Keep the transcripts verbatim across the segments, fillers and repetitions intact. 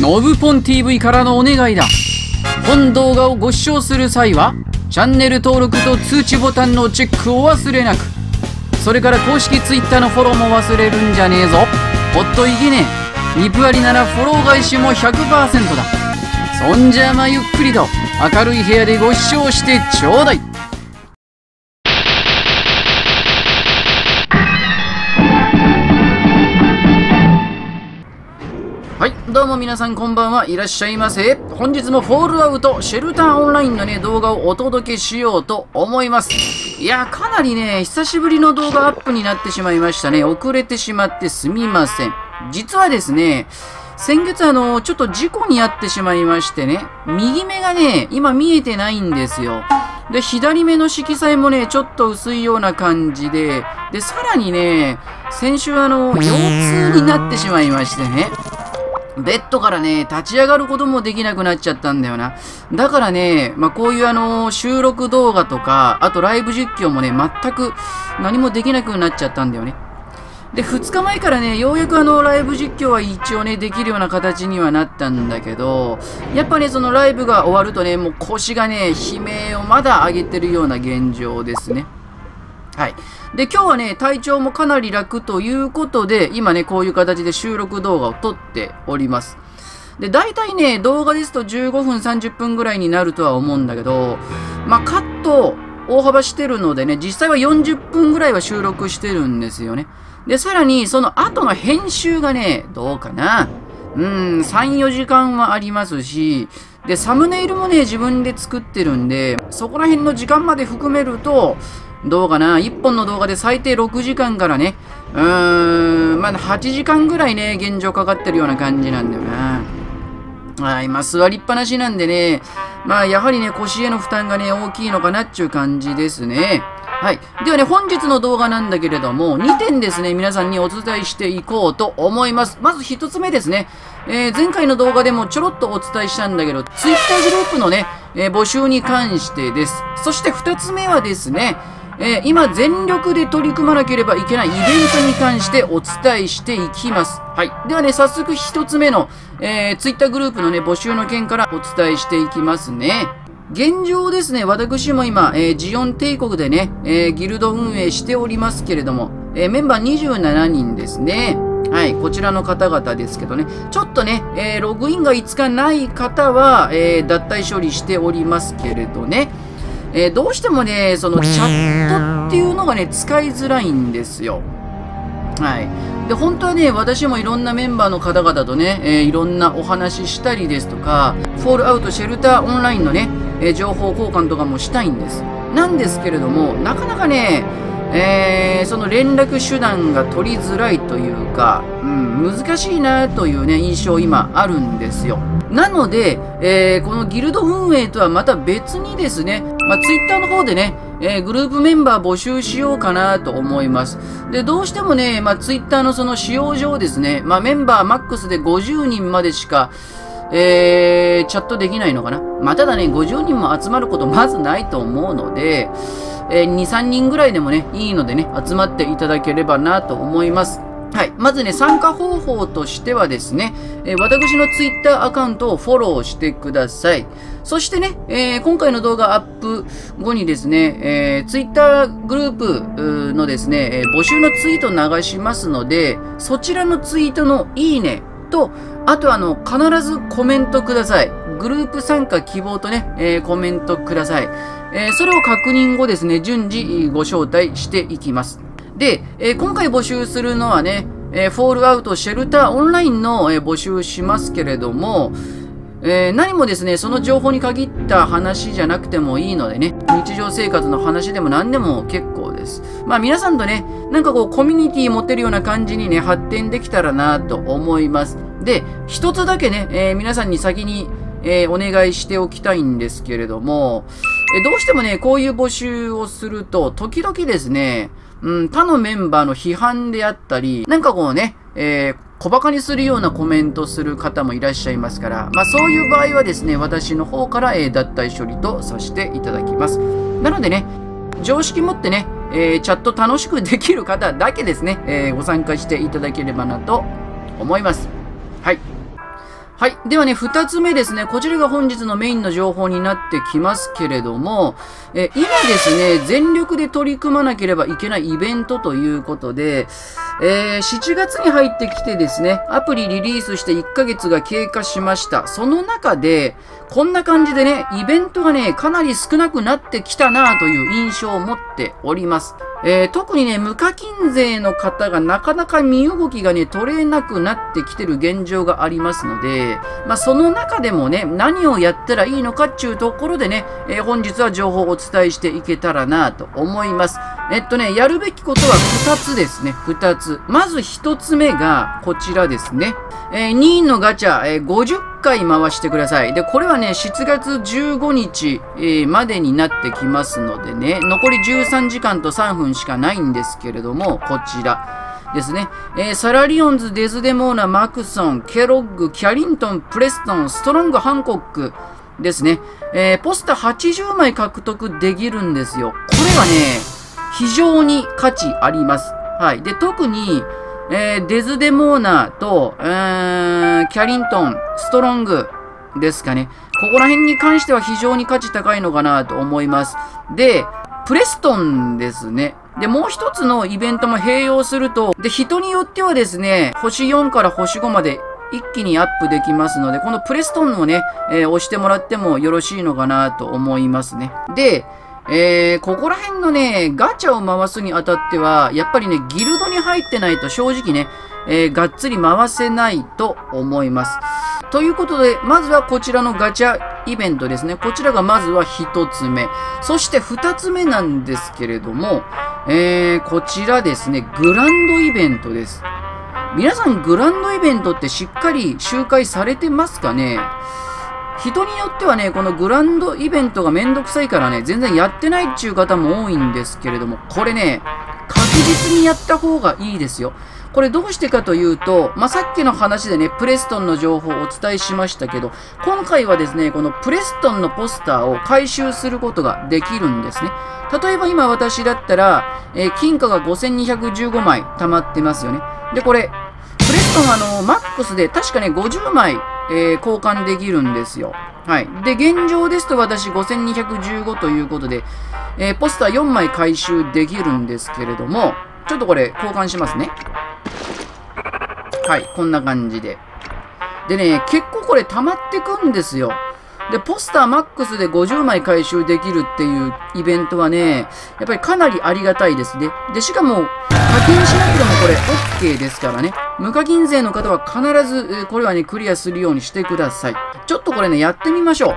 ノブポン ティーブイ からのお願いだ。本動画をご視聴する際はチャンネル登録と通知ボタンのチェックを忘れなく。それから公式 ツイッター のフォローも忘れるんじゃねえぞ。ほっといけねえ。リプアリならフォロー返しも ひゃくパーセント だ。そんじゃまゆっくりと明るい部屋でご視聴してちょうだい。はい、どうも皆さんこんばんは、いらっしゃいませ。本日もフォールアウトシェルターオンラインのね、動画をお届けしようと思います。いや、かなりね、久しぶりの動画アップになってしまいましたね。遅れてしまってすみません。実はですね、先月あの、ちょっと事故に遭ってしまいましてね、右目がね、今見えてないんですよ。で、左目の色彩もね、ちょっと薄いような感じで、で、さらにね、先週あの、腰痛になってしまいましてね。ベッドからね、立ち上がることもできなくなっちゃったんだよな。だからね、まあ、こういうあのー、収録動画とか、あとライブ実況もね、全く何もできなくなっちゃったんだよね。で、ふつかまえからね、ようやくあの、ライブ実況は一応ね、できるような形にはなったんだけど、やっぱね、そのライブが終わるとね、もう腰がね、悲鳴をまだ上げてるような現状ですね。はい。で、今日はね、体調もかなり楽ということで、今ね、こういう形で収録動画を撮っております。で、大体ね、動画ですとじゅうごふん、さんじゅっぷんぐらいになるとは思うんだけど、まあ、カット大幅してるのでね、実際はよんじゅっぷんぐらいは収録してるんですよね。で、さらに、その後の編集がね、どうかな?うーん、さん、よじかんはありますし、で、サムネイルもね、自分で作ってるんで、そこら辺の時間まで含めると、どうかな?いっぽんの動画で最低ろくじかんからね、うーん、まあはちじかんぐらいね、現状かかってるような感じなんだよな。はい、まあ座りっぱなしなんでね、まあやはりね、腰への負担がね、大きいのかなっちゅう感じですね。はい。ではね、本日の動画なんだけれども、にてんですね、皆さんにお伝えしていこうと思います。まずひとつめですね。えー、前回の動画でもちょろっとお伝えしたんだけど、ツイッター グループのね、えー、募集に関してです。そしてふたつめはですね、えー、今全力で取り組まなければいけないイベントに関してお伝えしていきます。はい。ではね、早速ひとつめの、えー、ツイッター グループのね、募集の件からお伝えしていきますね。現状ですね、私も今、えー、ジオン帝国でね、えー、ギルド運営しておりますけれども、えー、メンバーにじゅうななにんですね。はい、こちらの方々ですけどね、ちょっとね、えー、ログインがいつかない方は、えー、脱退処理しておりますけれどね、えー、どうしてもね、そのチャットっていうのがね、使いづらいんですよ。はい。で、本当はね、私もいろんなメンバーの方々とね、えー、いろんなお話ししたりですとか、フォールアウトシェルターオンラインのね、えー、情報交換とかもしたいんです。なんですけれども、なかなかね、えー、その連絡手段が取りづらいというか、うん、難しいなというね、印象今あるんですよ。なので、えー、このギルド運営とはまた別にですね、まあ、ツイッター の方でね、えー、グループメンバー募集しようかなと思います。で、どうしてもね、まあ、ツイッター のその使用上ですね、まあ、メンバーマックスでごじゅうにんまでしか、えー、チャットできないのかな。まあ、ただね、ごじゅうにんも集まることまずないと思うので、えー、に、さんにんぐらいでもね、いいのでね、集まっていただければなと思います。はい。まずね、参加方法としてはですね、えー、私のツイッター アカウントをフォローしてください。そしてね、えー、今回の動画アップ後にですね、えー、ツイッター グループのですね、えー、募集のツイート流しますので、そちらのツイートのいいねと、あとあの、必ずコメントください。グループ参加希望とね、えー、コメントください。えー、それを確認後ですね、順次ご招待していきます。で、えー、今回募集するのはね、えー、フォールアウトシェルターオンラインの、えー、募集しますけれども、えー、何もですね、その情報に限った話じゃなくてもいいのでね、日常生活の話でも何でも結構です。まあ皆さんとね、なんかこうコミュニティ持てるような感じにね、発展できたらなと思います。で、一つだけね、えー、皆さんに先に、えー、お願いしておきたいんですけれども、えー、どうしてもね、こういう募集をすると、時々ですね、うん、他のメンバーの批判であったり、なんかこうね、えー、小馬鹿にするようなコメントする方もいらっしゃいますから、まあそういう場合はですね、私の方から、えー、脱退処理とさせていただきます。なのでね、常識持ってね、えー、チャット楽しくできる方だけですね、えー、ご参加していただければなと思います。はい。はい。ではね、二つ目ですね。こちらが本日のメインの情報になってきますけれども、え今ですね、全力で取り組まなければいけないイベントということで、えー、しちがつに入ってきてですね、アプリリリースしていっかげつが経過しました。その中で、こんな感じでね、イベントがね、かなり少なくなってきたなという印象を持っております。えー、特にね、無課金税の方がなかなか身動きがね、取れなくなってきてる現状がありますので、まあ、その中でもね、何をやったらいいのかっていうところでね、えー、本日は情報をお伝えしていけたらなと思います。えっとね、やるべきことはふたつですね、ふたつ。まずひとつめがこちらですね。えー、任意のガチャ、えー、ごじゅっかい回してください。で、これはね、しちがつじゅうごにち、えー、までになってきますのでね、残りじゅうさんじかんとさんぷんしかないんですけれども、こちらですね、えー、サラリオンズ、デズデモーナ、マクソン、ケロッグ、キャリントン、プレストン、ストロング、ハンコックですね、えー、ポスターはちじゅうまい獲得できるんですよ。これはね、非常に価値あります。はい。で、特に、えー、デズデモーナと、えー、キャリントン、ストロングですかね。ここら辺に関しては非常に価値高いのかなと思います。で、プレストンですね。で、もう一つのイベントも併用すると、で、人によってはですね、ほしよんからほしごまで一気にアップできますので、このプレストンをね、えー、押してもらってもよろしいのかなと思いますね。で、えー、ここら辺のね、ガチャを回すにあたっては、やっぱりね、ギルドに入ってないと正直ね、えー、がっつり回せないと思います。ということで、まずはこちらのガチャイベントですね。こちらがまずはひとつめ。そしてふたつめなんですけれども、えー、こちらですね、グランドイベントです。皆さん、グランドイベントってしっかり周回されてますかね？人によってはね、このグランドイベントがめんどくさいからね、全然やってないっていう方も多いんですけれども、これね、確実にやった方がいいですよ。これどうしてかというと、まあ、さっきの話でね、プレストンの情報をお伝えしましたけど、今回はですね、このプレストンのポスターを回収することができるんですね。例えば今私だったら、えー、金貨がごせんにひゃくじゅうごまい溜まってますよね。で、これ、プレストンはあの、マックスで確かね、ごじゅうまい、えー、交換できるんですよ。はい。で、現状ですと私ごせんにひゃくじゅうごということで、えー、ポスターよんまい回収できるんですけれども、ちょっとこれ交換しますね。はい。こんな感じで。でね、結構これ溜まってくんですよ。で、ポスターマックスでごじゅうまい回収できるっていうイベントはね、やっぱりかなりありがたいですね。で、しかも、課金しなくてもこれ OK ですからね。無課金税の方は必ず、これはね、クリアするようにしてください。ちょっとこれね、やってみましょう。こ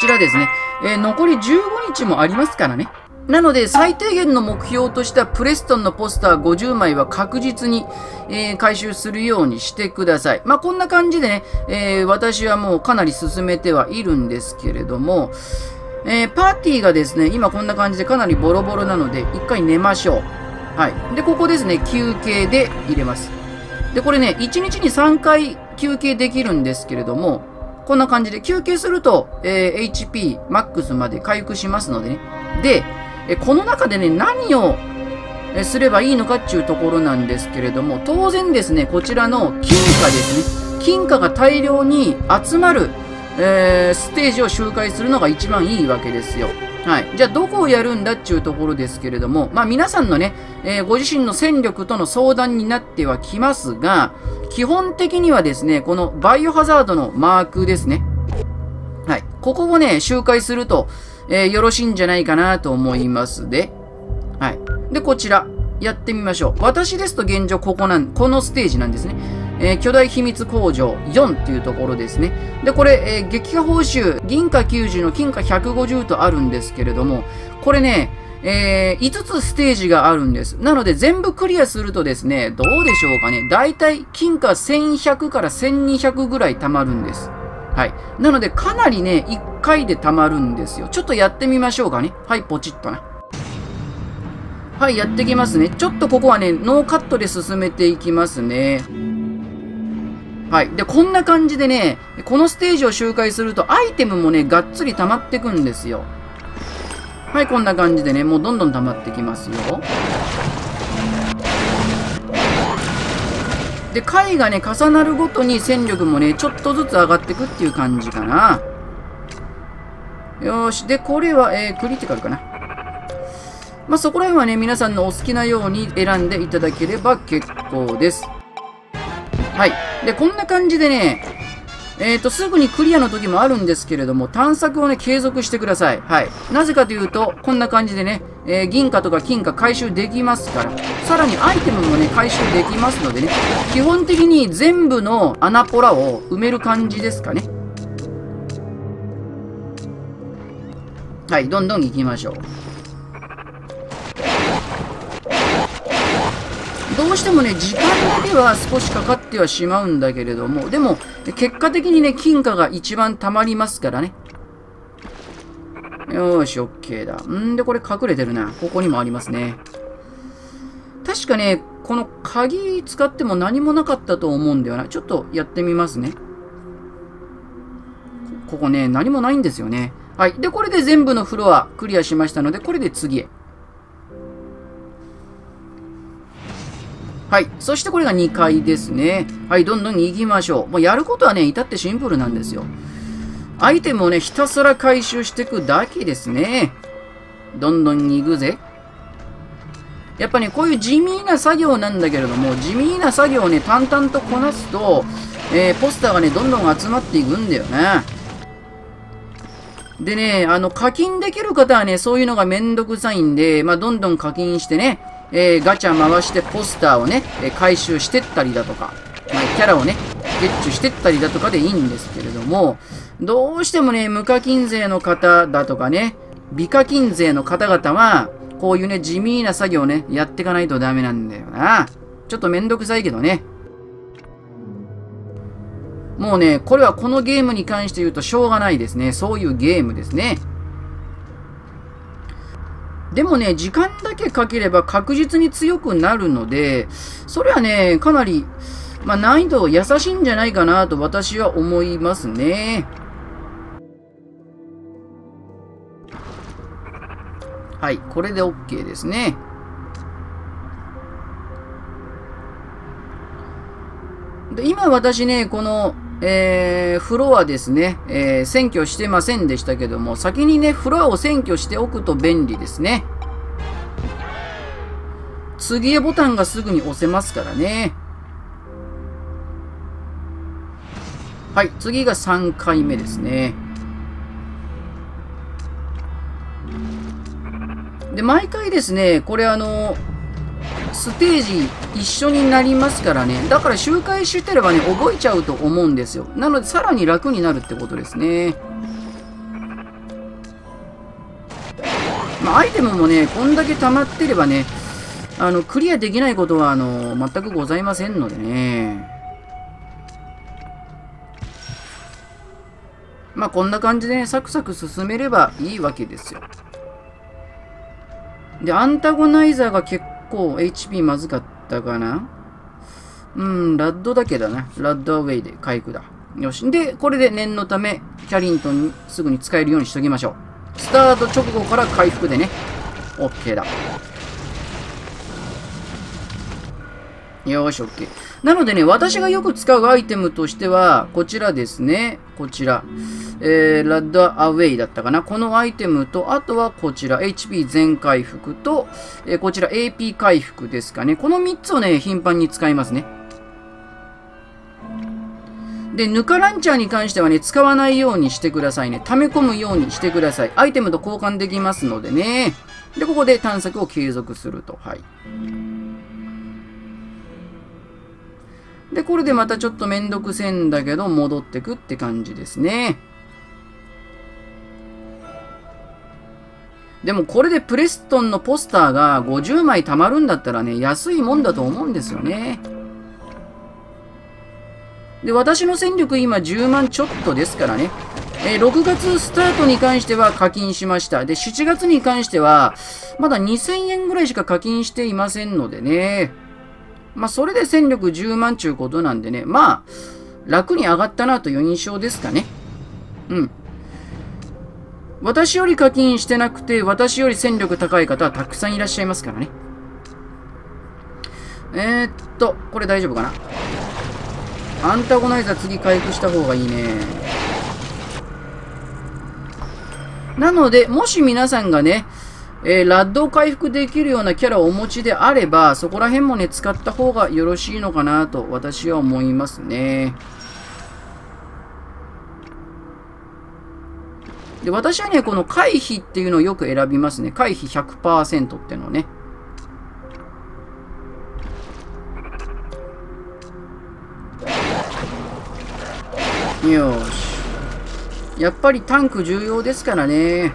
ちらですね。えー、残りじゅうごにちもありますからね。なので、最低限の目標としたプレストンのポスターごじゅうまいは確実に、えー、回収するようにしてください。まあ、こんな感じでね、えー、私はもうかなり進めてはいるんですけれども、えー、パーティーがですね、今こんな感じでかなりボロボロなので、一回寝ましょう。はい。で、ここですね、休憩で入れます。で、これね、いちにちにさんかい休憩できるんですけれども、こんな感じで休憩すると、えー、エイチピー マックス まで回復しますのでね。で、えこの中でね、何をすればいいのかっていうところなんですけれども、当然ですね、こちらの金貨ですね。金貨が大量に集まる、えー、ステージを周回するのが一番いいわけですよ。はい。じゃあ、どこをやるんだっていうところですけれども、まあ、皆さんのね、えー、ご自身の戦力との相談になってはきますが、基本的にはですね、このバイオハザードのマークですね。はい。ここをね、周回すると、えー、よろしいんじゃないかなと思いますで。はい。で、こちら、やってみましょう。私ですと現状、ここなん、このステージなんですね。えー、巨大秘密工場よんっていうところですね。で、これ、えー、撃破報酬、銀貨きゅうじゅうの金貨ひゃくごじゅうとあるんですけれども、これね、えー、いつつステージがあるんです。なので、全部クリアするとですね、どうでしょうかね。だいたい金貨せんひゃくからせんにひゃくぐらい貯まるんです。はい。なので、かなりね、いっかいで貯まるんですよ。ちょっとやってみましょうかね。はい、ポチッとな。はい、やってきますね。ちょっとここはね、ノーカットで進めていきますね。はい。で、こんな感じでね、このステージを周回すると、アイテムもね、がっつり溜まってくんですよ。はい、こんな感じでね、もうどんどん溜まってきますよ。で、回がね、重なるごとに戦力もね、ちょっとずつ上がっていくっていう感じかな。よーし。で、これは、えー、クリティカルかな。まあ、そこら辺はね、皆さんのお好きなように選んでいただければ結構です。はい。で、こんな感じでね、えっと、すぐにクリアの時もあるんですけれども、探索をね、継続してください。はい。なぜかというと、こんな感じでね、えー、銀貨とか金貨回収できますから、さらにアイテムもね、回収できますのでね、基本的に全部のアナポラを埋める感じですかね。はい、どんどん行きましょう。どうしてもね、時間だけは少しかかってはしまうんだけれども、でも、結果的にね、金貨が一番溜まりますからね。よーし、OK だ。んで、これ隠れてるな。ここにもありますね。確かね、この鍵使っても何もなかったと思うんだよな。ちょっとやってみますね。ここね、何もないんですよね。はい。で、これで全部のフロアクリアしましたので、これで次へ。はい。そしてこれがにかいですね。はい。どんどん行きましょう。もうやることはね、至ってシンプルなんですよ。アイテムをね、ひたすら回収していくだけですね。どんどん行くぜ。やっぱね、こういう地味な作業なんだけれども、地味な作業をね、淡々とこなすと、えー、ポスターがね、どんどん集まっていくんだよね。でね、あの、課金できる方はね、そういうのがめんどくさいんで、まあ、どんどん課金してね、えー、ガチャ回してポスターをね、えー、回収してったりだとか、まあ、キャラをね、ゲッチュしてったりだとかでいいんですけれども、どうしてもね、無課金税の方だとかね、美課金税の方々は、こういうね、地味な作業をね、やっていかないとダメなんだよな。ちょっとめんどくさいけどね。もうね、これはこのゲームに関して言うとしょうがないですね。そういうゲームですね。でもね、時間だけかければ確実に強くなるので、それはね、かなり、まあ、難易度優しいんじゃないかなと私は思いますね。はい、これで OK ですね。で、今私ね、この、えー、フロアですね、えー、占拠してませんでしたけども、先にね、フロアを占拠しておくと便利ですね。次へボタンがすぐに押せますからね。はい、次がさんかいめですね。で、毎回ですね、これあの、ステージ一緒になりますからね。だから周回してればね、覚えちゃうと思うんですよ。なので、さらに楽になるってことですね。まあ、アイテムもね、こんだけ溜まってればね、あの、クリアできないことは、あの、全くございませんのでね。まあ、こんな感じでね、サクサク進めればいいわけですよ。で、アンタゴナイザーが結構、こう エイチピー まずかったかな。うん、ラッドだけだな。ラッドアウェイで回復だ。よし。で、これで念のため、キャリントンにすぐに使えるようにしときましょう。スタート直後から回復でね。OK だ。よーし、OK。なのでね、私がよく使うアイテムとしては、こちらですね。こちら。えー、ラッドアウェイだったかな。このアイテムと、あとはこちら、エイチピー 全回復と、えー、こちら エーピー 回復ですかね。このみっつをね、頻繁に使いますね。で、ぬかランチャーに関してはね、使わないようにしてくださいね。溜め込むようにしてください。アイテムと交換できますのでね。で、ここで探索を継続すると。はい。で、これでまたちょっとめんどくせんだけど、戻ってくって感じですね。でもこれでプレストンのポスターがごじゅうまい貯まるんだったらね、安いもんだと思うんですよね。で、私の戦力今じゅうまんちょっとですからね。えー、ろくがつスタートに関しては課金しました。で、しちがつに関しては、まだにせんえんぐらいしか課金していませんのでね。まあ、それで戦力じゅうまんちゅうことなんでね。まあ、楽に上がったなという印象ですかね。うん。私より課金してなくて、私より戦力高い方はたくさんいらっしゃいますからね。えー、っと、これ大丈夫かな。アンタゴナイザー次回復した方がいいね。なので、もし皆さんがね、えー、ラッドを回復できるようなキャラをお持ちであれば、そこら辺もね、使った方がよろしいのかなと私は思いますね。で、私はね、この回避っていうのをよく選びますね。回避 ひゃくパーセント ってのね。よし。やっぱりタンク重要ですからね。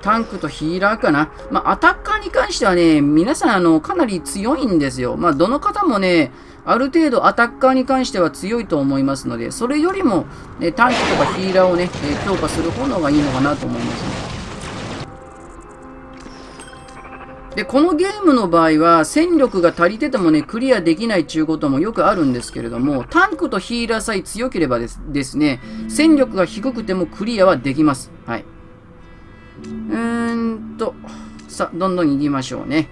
タンクとヒーラーかな。まあ、アタッカーに関してはね、皆さん、あの、かなり強いんですよ。まあ、どの方もね、ある程度アタッカーに関しては強いと思いますので、それよりも、ね、タンクとかヒーラーをね、強化する方の方がいいのかなと思います、ね。で、このゲームの場合は、戦力が足りててもね、クリアできないっていうこともよくあるんですけれども、タンクとヒーラーさえ強ければです、ですね、戦力が低くてもクリアはできます。はい。うーんと、さ、どんどん行きましょうね。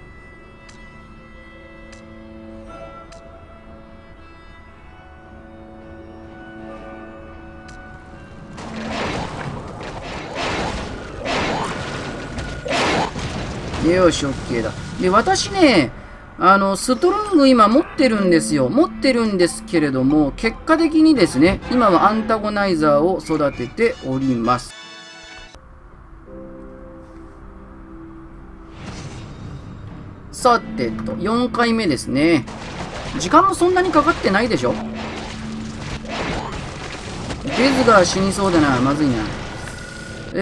よし、OK だ。で、私ね、あの、ストロング今持ってるんですよ。持ってるんですけれども、結果的にですね、今はアンタゴナイザーを育てております。さてと、よんかいめですね。時間もそんなにかかってないでしょ。ゲズが死にそうだな。まずいな。え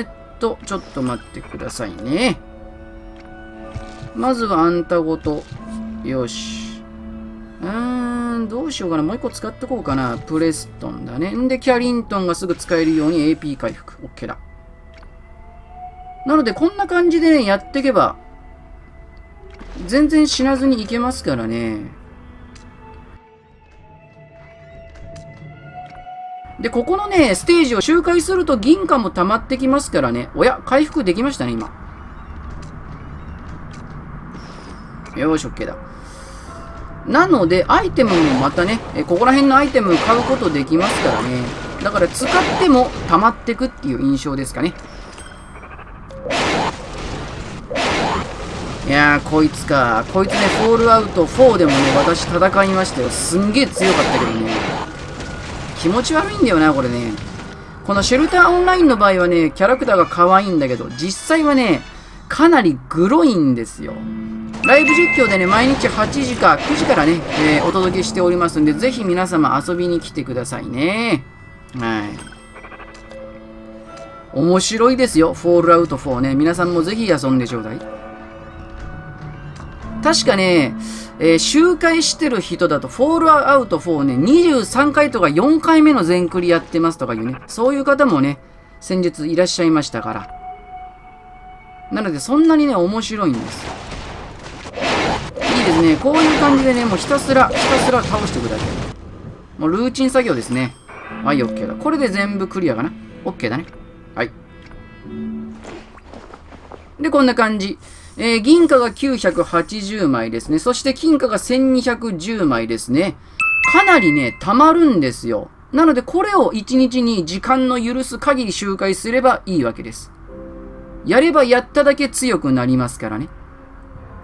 ーっと、ちょっと待ってくださいね。まずはあんたごと。よし。うーん、どうしようかな。もう一個使ってこうかな。プレストンだね。んで、キャリントンがすぐ使えるように エーピー 回復。OK だ。なので、こんな感じでね、やっていけば、全然死なずにいけますからね。で、ここのね、ステージを周回すると銀貨も溜まってきますからね。おや、回復できましたね、今。よし、OK だ。なので、アイテムもまたね、ここら辺のアイテム買うことできますからね。だから、使っても溜まってくっていう印象ですかね。いやー、こいつか。こいつね、フォールアウトフォーでもね、私戦いましたよ。すんげえ強かったけどね。気持ち悪いんだよな、これね。このシェルターオンラインの場合はね、キャラクターが可愛いんだけど、実際はね、かなりグロいんですよ。ライブ実況でね、毎日はちじかくじからね、えー、お届けしておりますんで、ぜひ皆様遊びに来てくださいね。はい。面白いですよ、フォールアウトフォーね。皆さんもぜひ遊んでちょうだい。確かね、えー、周回してる人だと、フォールアウトフォーね、にじゅうさんかいとかよんかいめの全クリやってますとかいうね、そういう方もね、先日いらっしゃいましたから。なので、そんなにね、面白いんです。いいですね。こういう感じでね、もうひたすら、ひたすら倒していくだけ。もうルーチン作業ですね。はい、OK だ。これで全部クリアかな。OK だね。はい。で、こんな感じ。えー、銀貨がきゅうひゃくはちじゅうまいですね。そして金貨がせんにひゃくじゅうまいですね。かなりね、溜まるんですよ。なので、これをいちにちに時間の許す限り周回すればいいわけです。やればやっただけ強くなりますからね。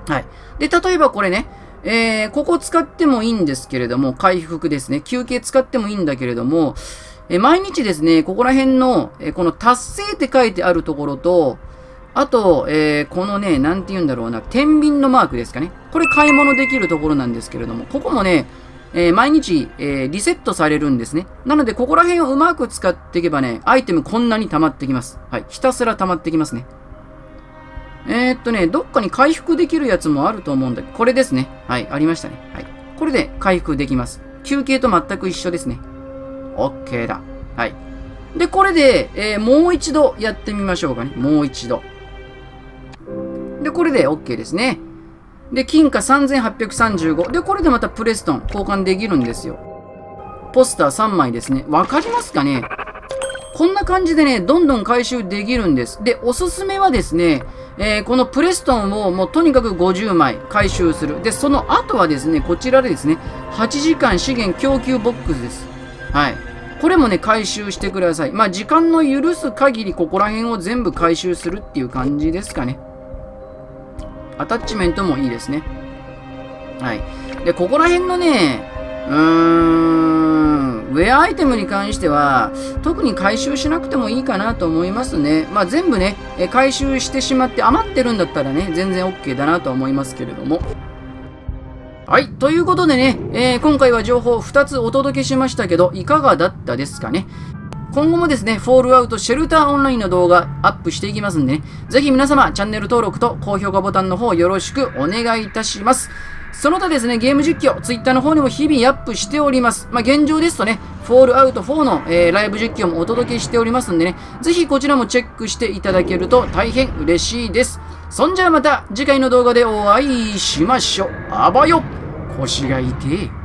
はい。で、例えばこれね、えー、ここ使ってもいいんですけれども、回復ですね。休憩使ってもいいんだけれども、えー、毎日ですね、ここら辺の、えー、この達成って書いてあるところと、あと、えー、このね、なんて言うんだろうな、天秤のマークですかね。これ買い物できるところなんですけれども、ここもね、えー、毎日、えー、リセットされるんですね。なので、ここら辺をうまく使っていけばね、アイテムこんなに溜まってきます。はい。ひたすら溜まってきますね。えー、っとね、どっかに回復できるやつもあると思うんだけど、これですね。はい。ありましたね。はい。これで回復できます。休憩と全く一緒ですね。OK だ。はい。で、これで、えー、もう一度やってみましょうかね。もう一度。で、これで OK ですね。で、金貨さんぜんはっぴゃくさんじゅうご。で、これでまたプレストン交換できるんですよ。ポスターさんまいですね。わかりますかね？こんな感じでね、どんどん回収できるんです。で、おすすめはですね、えー、このプレストンをもうとにかくごじゅうまい回収する。で、その後はですね、こちらでですね、はちじかん資源供給ボックスです。はい。これもね、回収してください。まあ、時間の許す限り、ここら辺を全部回収するっていう感じですかね。アタッチメントもいいですね。はい。で、ここら辺のね、うーん、ウェアアイテムに関しては、特に回収しなくてもいいかなと思いますね。まあ、全部ね、回収してしまって余ってるんだったらね、全然 OK だなとは思いますけれども。はい。ということでね、えー、今回は情報ふたつお届けしましたけど、いかがだったですかね。今後もですね、フォールアウトシェルターオンラインの動画アップしていきますんでね、ぜひ皆様チャンネル登録と高評価ボタンの方よろしくお願いいたします。その他ですね、ゲーム実況、Twitter の方にも日々アップしております。まあ、現状ですとね、フォールアウトフォーの、えー、ライブ実況もお届けしておりますんでね、ぜひこちらもチェックしていただけると大変嬉しいです。そんじゃあまた次回の動画でお会いしましょう。あばよ、腰が痛え。